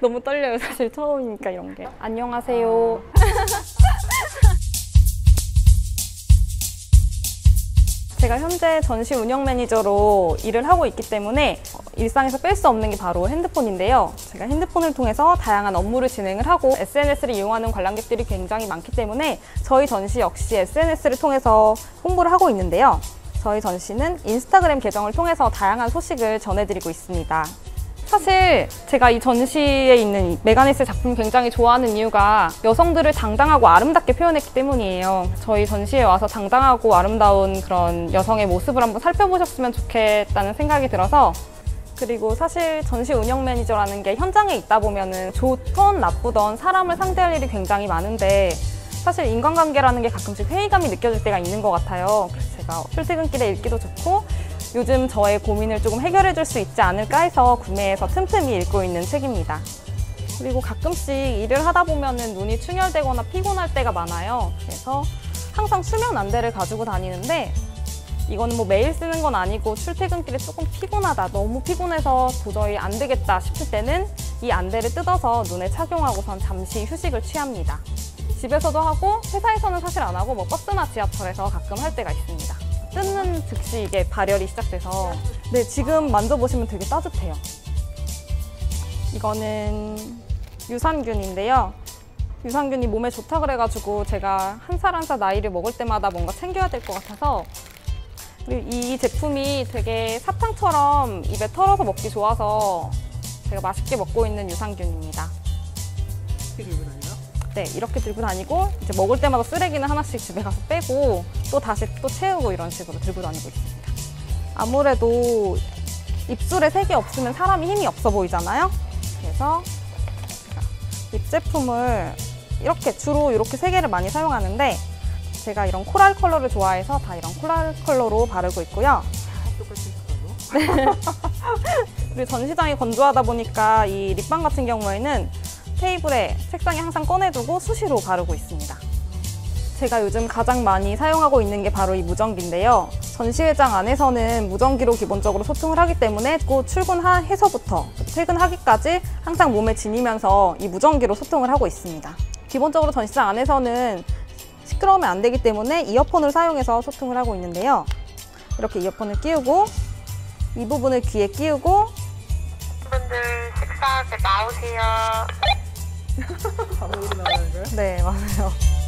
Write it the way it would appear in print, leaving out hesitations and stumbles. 너무 떨려요. 사실 처음이니까 이런 게. 안녕하세요. 제가 현재 전시 운영 매니저로 일을 하고 있기 때문에 일상에서 뺄 수 없는 게 바로 핸드폰인데요. 제가 핸드폰을 통해서 다양한 업무를 진행을 하고 SNS를 이용하는 관람객들이 굉장히 많기 때문에 저희 전시 역시 SNS를 통해서 홍보를 하고 있는데요. 저희 전시는 인스타그램 계정을 통해서 다양한 소식을 전해드리고 있습니다. 사실 제가 이 전시에 있는 메가네스의 작품 굉장히 좋아하는 이유가 여성들을 당당하고 아름답게 표현했기 때문이에요. 저희 전시에 와서 당당하고 아름다운 그런 여성의 모습을 한번 살펴보셨으면 좋겠다는 생각이 들어서, 그리고 사실 전시 운영 매니저라는 게 현장에 있다 보면은 좋던 나쁘던 사람을 상대할 일이 굉장히 많은데, 사실 인간관계라는 게 가끔씩 회의감이 느껴질 때가 있는 것 같아요. 그래서 제가 출퇴근길에 읽기도 좋고 요즘 저의 고민을 조금 해결해 줄 수 있지 않을까 해서 구매해서 틈틈이 읽고 있는 책입니다. 그리고 가끔씩 일을 하다 보면은 눈이 충혈되거나 피곤할 때가 많아요. 그래서 항상 수면 안대를 가지고 다니는데, 이건 뭐 매일 쓰는 건 아니고 출퇴근길에 조금 피곤하다, 너무 피곤해서 도저히 안 되겠다 싶을 때는 이 안대를 뜯어서 눈에 착용하고선 잠시 휴식을 취합니다. 집에서도 하고 회사에서는 사실 안 하고 뭐 버스나 지하철에서 가끔 할 때가 있습니다. 뜯는 즉시 이게 발열이 시작돼서, 네, 지금 만져보시면 되게 따뜻해요. 이거는 유산균인데요. 유산균이 몸에 좋다 그래가지고 제가 한 살 한 살 나이를 먹을 때마다 뭔가 챙겨야 될 것 같아서, 그리고 이 제품이 되게 사탕처럼 입에 털어서 먹기 좋아서 제가 맛있게 먹고 있는 유산균입니다. 네, 이렇게 들고 다니고 이제 먹을 때마다 쓰레기는 하나씩 집에 가서 빼고 또 다시 또 채우고 이런 식으로 들고 다니고 있습니다. 아무래도 입술에 색이 없으면 사람이 힘이 없어 보이잖아요. 그래서 립 제품을 이렇게 주로 이렇게 세 개를 많이 사용하는데, 제가 이런 코랄 컬러를 좋아해서 다 이런 코랄 컬러로 바르고 있고요. 그리고 전시장이 건조하다 보니까 이 립밤 같은 경우에는 테이블에, 책상에 항상 꺼내두고 수시로 바르고 있습니다. 제가 요즘 가장 많이 사용하고 있는 게 바로 이 무전기인데요. 전시회장 안에서는 무전기로 기본적으로 소통을 하기 때문에 출근해서부터 퇴근하기까지 항상 몸에 지니면서 이 무전기로 소통을 하고 있습니다. 기본적으로 전시장 안에서는 시끄러우면 안 되기 때문에 이어폰을 사용해서 소통을 하고 있는데요. 이렇게 이어폰을 끼우고 이 부분을 귀에 끼우고, 분들 식사하게 나오세요. 네, 맞아요.